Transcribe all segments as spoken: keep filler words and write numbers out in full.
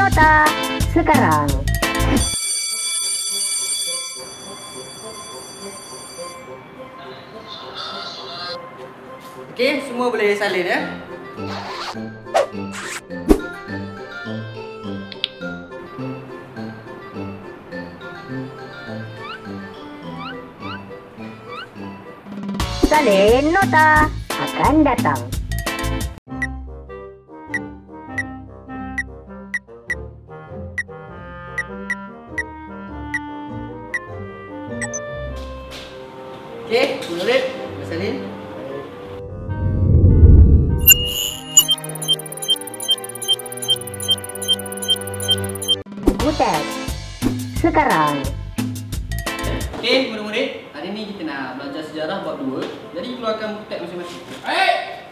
nota sekarang. Okey, semua boleh salin ya. Salin nota akan datang. Okey, murid, salin. Sekarang. Okey, murid-murid, hari ni kita nak belajar sejarah bab dua. Jadi keluarkan buku teks masing-masing. Baik.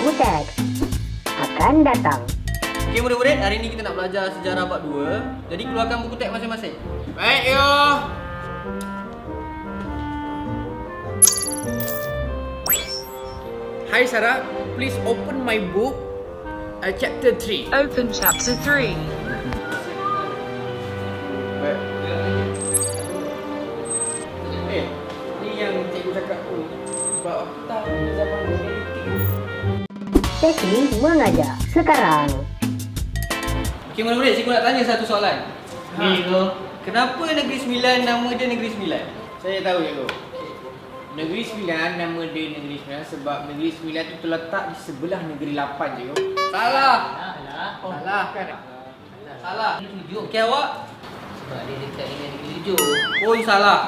Buku teks akan datang. Okey, murid-murid, hari ni kita nak belajar sejarah bab dua. Jadi keluarkan buku teks masing-masing. Baik, yo. Hi Sarah, please open my book, uh, chapter three. Open chapter three. Eh, ni yang cikgu cakap tu. Sebab aku tahu zaman dating. Dating mengajar sekarang. Okey, murid-murid, cikgu nak tanya satu soalan. Ni tu. Kenapa Negeri Sembilan nama dia Negeri Sembilan? Saya tahu cikgu. Negeri Sembilan, nama dia Negeri Sembilan sebab Negeri Sembilan tu terletak di sebelah Negeri Lapan je. Salah! Salah! Oh, salah kan? Salah! Salah! Negeri Tujuh. Okey awak? Sebab dia dekat dengan Negeri Tujuh. Oh, salah!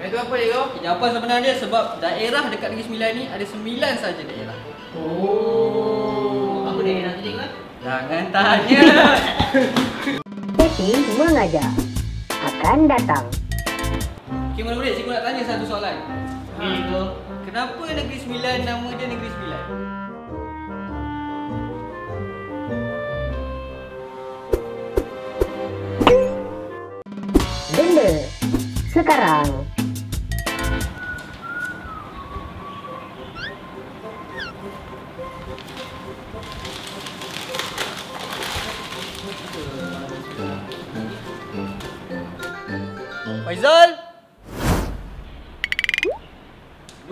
Itu apa dia? Jawapan sebenarnya sebab daerah dekat Negeri Sembilan ni ada sembilan saja daerah. Oh! Apa daerah tu dia kan? Jangan tanya! Teti mengajar akan datang. Okey, murid-murid, cikgu nak tanya satu soalan. Ha. Kenapa Negeri Sembilan nama dia Negeri Sembilan? Benda sekarang. Faizal.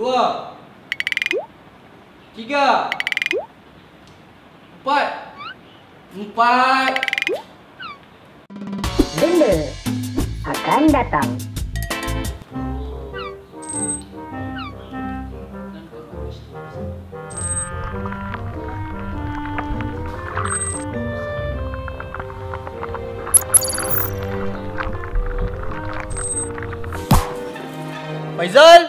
Dua, tiga, empat, empat. Benda akan datang. Faizal.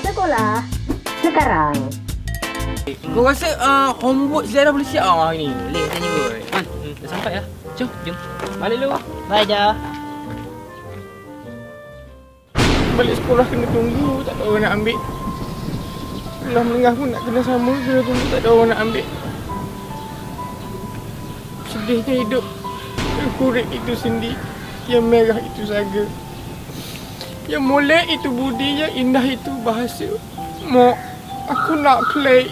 Sekolah sekarang. Kau rasa uh, homework sejarah boleh siap ah hari ni? Boleh tanya kot. Ha, hmm, dah sampai dah. Jom, jom. Balik dulu ah. Bye dah. Balik sekolah kena tunggu, tak ada orang nak ambil. Sekolah menengah pun nak kena sama, kena tunggu tak ada orang nak ambil. Sedihnya hidup. Yang kurik itu sendi, yang merah itu saga. Yang molek itu budi, yang indah itu bahasa. Mak, aku nak play.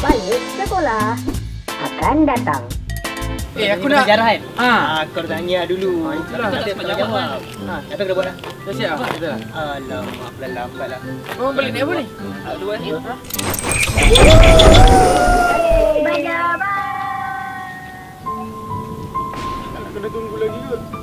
Balik sekolah akan datang. Eh, aku, aku nak sejarah kan? Ha, aku nak tanya dulu. Ha, itulah. Tak ada banyak jawapan. Ha, apa kena buat dah? Dah siap ah? Betul. Alamak, lambatlah. Kau balik naik apa ni? Tak dua ni. Ha. Bye bye. Nak kena tunggu lagi kot.